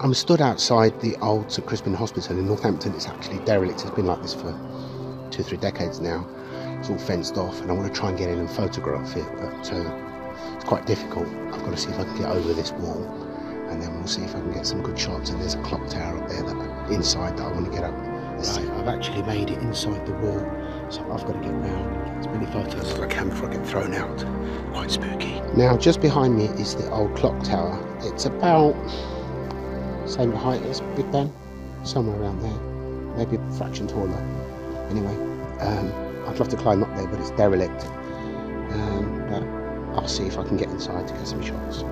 I'm stood outside the old St Crispin's Hospital in Northampton. It's actually derelict. It's been like this for 2 or 3 decades now. It's all fenced off, and I want to try and get in and photograph it, but it's quite difficult. I've got to see if I can get over this wall, and then we'll see if I can get some good shots. And there's a clock tower up there that inside that I want to get up. Right, I've actually made it inside the wall, so I've got to get round as many photos as I can before I get thrown out. Quite spooky. Now, just behind me is the old clock tower. It's about same height as Big Ben, somewhere around there, maybe a fraction taller. Anyway, I'd love to climb up there, but it's derelict. But I'll see if I can get inside to get some shots.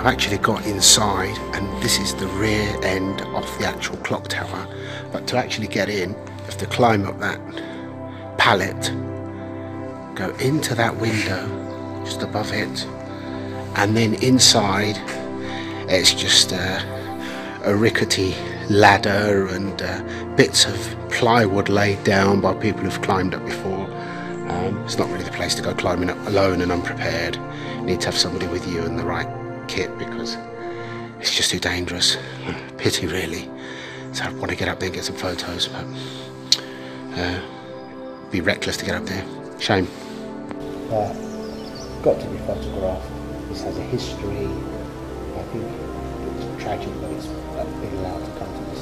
I've actually got inside, and this is the rear end of the actual clock tower, but to actually get in, you have to climb up that pallet, go into that window just above it, and then inside it's just a rickety ladder and bits of plywood laid down by people who've climbed up before. It's not really the place to go climbing up alone and unprepared. You need to have somebody with you and the right kit, because it's just too dangerous. Pity, really. So I want to get up there and get some photos, but be reckless to get up there. Shame. Got to be photographed. This has a history. I think it's tragic that it's allowed to come to this